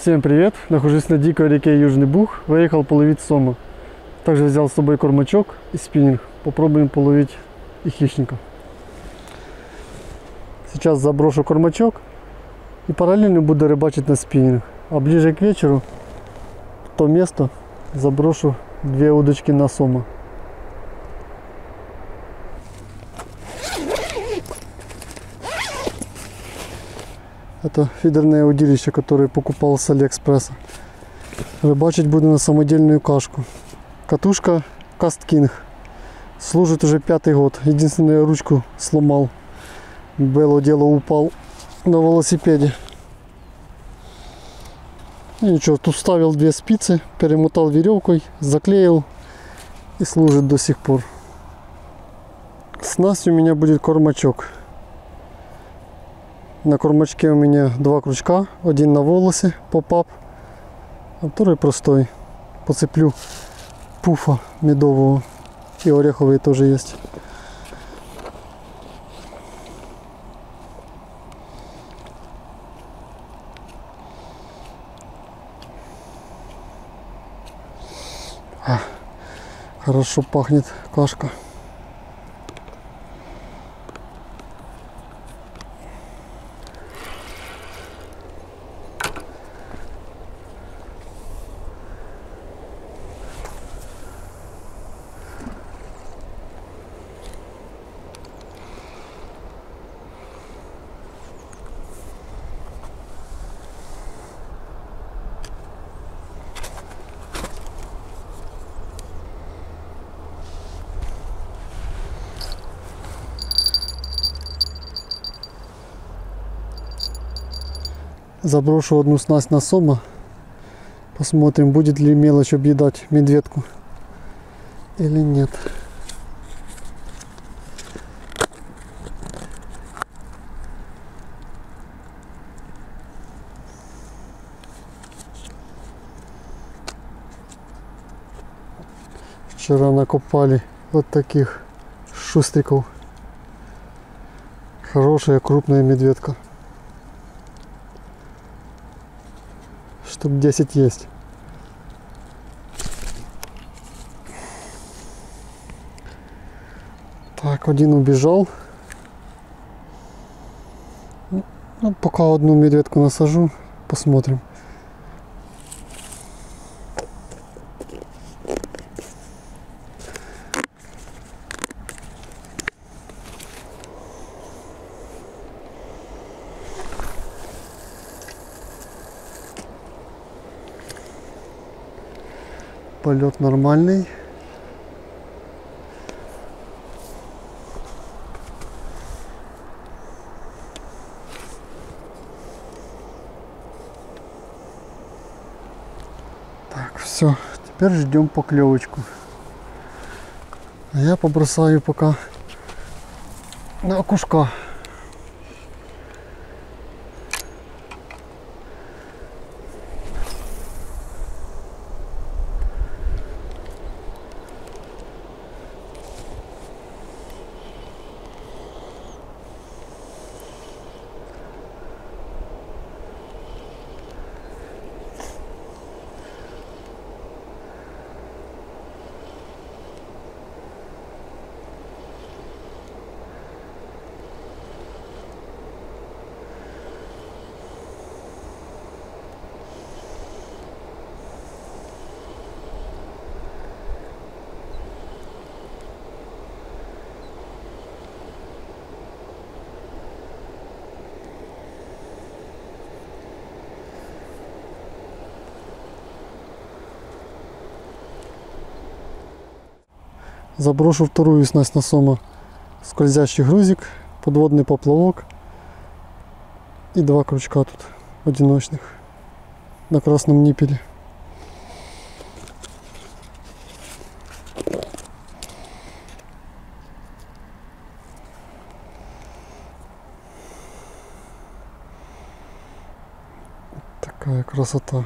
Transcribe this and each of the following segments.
Всем привет! Нахожусь на дикой реке Южный Буг. Выехал половить сома. Также взял с собой кормачок и спиннинг. Попробуем половить и хищников. Сейчас заброшу кормачок и параллельно буду рыбачить на спиннинг. А ближе к вечеру в то место заброшу две удочки на сома. Это фидерное удилище, которое покупал с Алиэкспресса. Рыбачить буду на самодельную кашку. Катушка Касткинг. Служит уже 5-й год. Единственное, ручку сломал. Было дело, упал на велосипеде. И ничего, тут вставил две спицы, перемотал веревкой, заклеил. И служит до сих пор. Снасть у меня будет кормачок. На кормачке у меня два крючка, один на волосе, поп-ап, а второй простой. Поцеплю пуфа медового, и ореховые тоже есть. Хорошо пахнет кашка. Заброшу одну снасть на сома, посмотрим, будет ли мелочь объедать медведку или нет. Вчера накопали вот таких шустриков. Хорошая крупная медведка. Штук 10 есть. Так, один убежал. Ну, пока одну медведку насажу, посмотрим. Полет нормальный. Так, все. Теперь ждем поклевочку. А я побросаю пока на окушка. Заброшу вторую снасть на сома. Скользящий грузик, подводный поплавок и два крючка тут одиночных на красном ниппеле. Такая красота.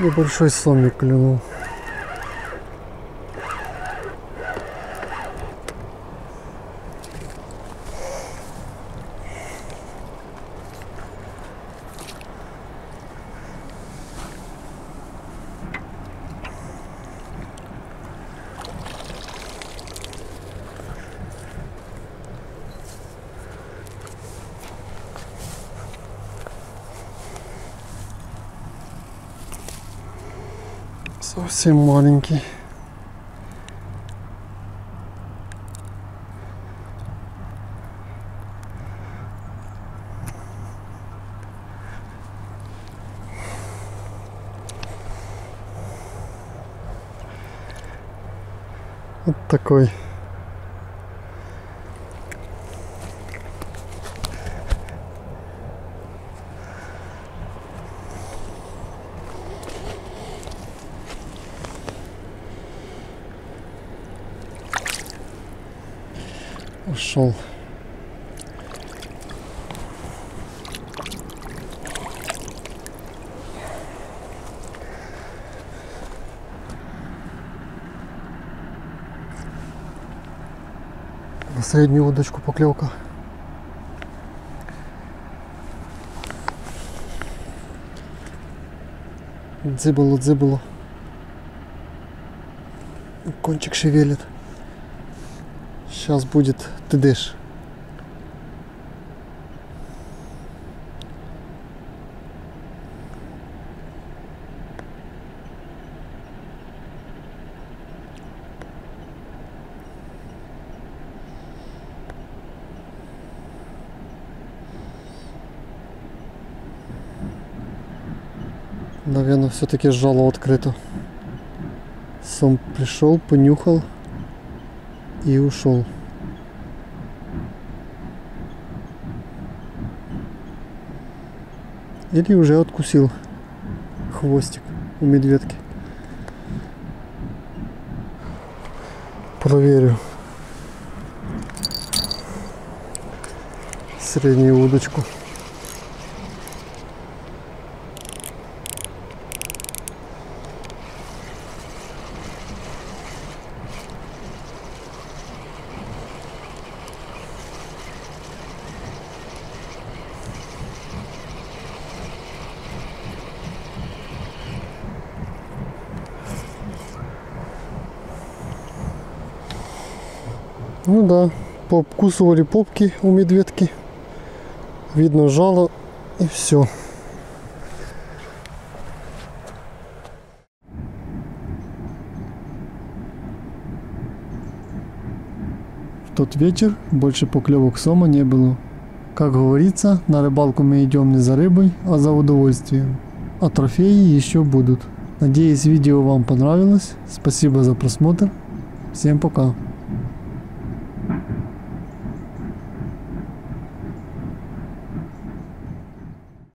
Небольшой сомик клюнул. Совсем маленький. Вот такой. Ушел. На среднюю удочку поклевка. Дзыбало-дзыбало. Кончик шевелит. Сейчас будет тыдыш. Наверное, все-таки жало открыто. Сам пришел, понюхал и ушел. Или уже откусил хвостик у медведки. Проверю среднюю удочку. Ну да, пообкусывали попки у медведки, видно жало и все. В тот вечер больше поклевок сома не было. Как говорится, на рыбалку мы идем не за рыбой, а за удовольствием. А трофеи еще будут. Надеюсь, видео вам понравилось. Спасибо за просмотр. Всем пока.